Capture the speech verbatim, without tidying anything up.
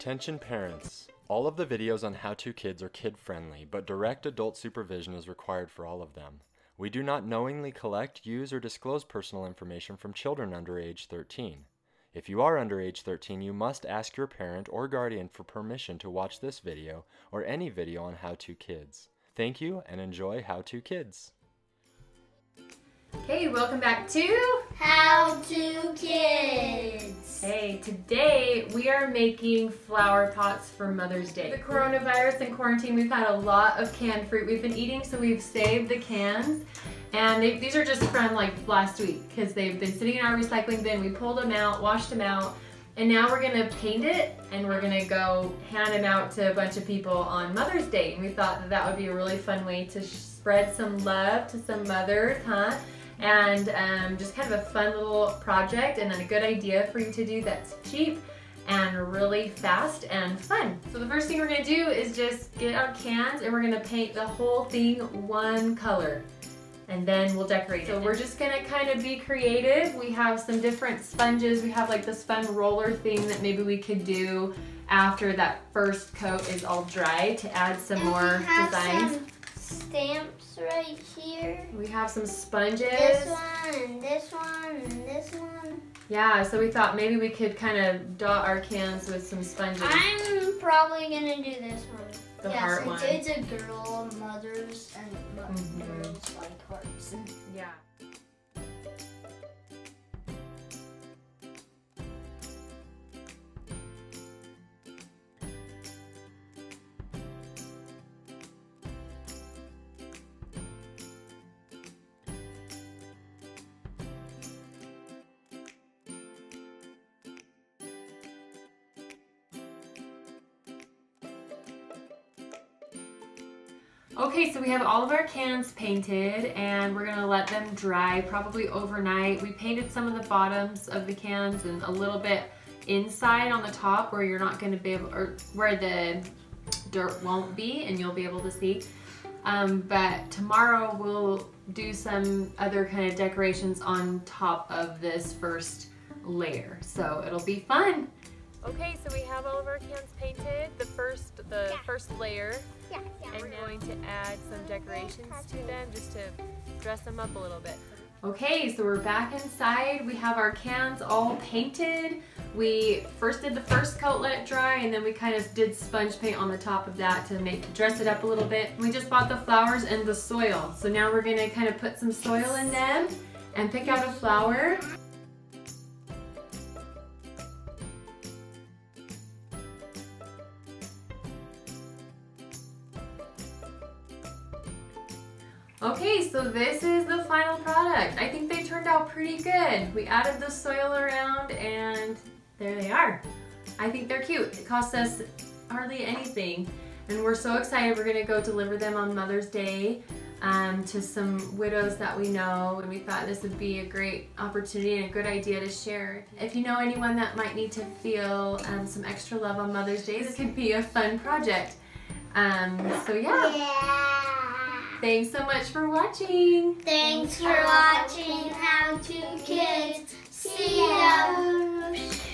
Attention parents, all of the videos on How To Kids are kid-friendly, but direct adult supervision is required for all of them. We do not knowingly collect, use, or disclose personal information from children under age thirteen. If you are under age thirteen, you must ask your parent or guardian for permission to watch this video or any video on How To Kids. Thank you and enjoy How To Kids. Hey, welcome back to How To Kids. Hey, today we are making flower pots for Mother's Day. The coronavirus and quarantine, we've had a lot of canned fruit we've been eating, so we've saved the cans. And they, these are just from like last week because they've been sitting in our recycling bin. We pulled them out, washed them out, and now we're gonna paint it and we're gonna go hand them out to a bunch of people on Mother's Day. And we thought that that would be a really fun way to spread some love to some mothers, huh? And um, just kind of a fun little project and then a good idea for you to do that's cheap and really fast and fun. So the first thing we're gonna do is just get our cans and we're gonna paint the whole thing one color. And then we'll decorate it. So we're just gonna kind of be creative. We have some different sponges. We have like this fun roller thing that maybe we could do after that first coat is all dry to add some and more we have designs. Some stamps right here. We have some sponges. This one, this one, and this one. Yeah, so we thought maybe we could kind of dot our cans with some sponges. I'm probably gonna do this one. The yeah, heart since one. It's a girl, mothers, and mothers mm-hmm. like hearts. Yeah. Okay, so we have all of our cans painted and we're gonna let them dry probably overnight. We painted some of the bottoms of the cans and a little bit inside on the top where you're not gonna be able, or where the dirt won't be and you'll be able to see. Um, but tomorrow we'll do some other kind of decorations on top of this first layer. So it'll be fun. Okay, so we have all of our cans painted, the first the yeah. first layer, yeah, yeah. and we're going to add some decorations to them just to dress them up a little bit. Okay, so we're back inside. We have our cans all painted. We first did the first coat, let it dry, and then we kind of did sponge paint on the top of that to make dress it up a little bit. We just bought the flowers and the soil, so now we're going to kind of put some soil in them and pick out a flower. Okay, so this is the final product. I think they turned out pretty good. We added the soil around and there they are. I think they're cute. It cost us hardly anything. And we're so excited. We're gonna go deliver them on Mother's Day um, to some widows that we know. And we thought this would be a great opportunity and a good idea to share. If you know anyone that might need to feel um, some extra love on Mother's Day, this could be a fun project. Um, so yeah. yeah. Thanks so much for watching. Thanks for watching How To Kids. See ya.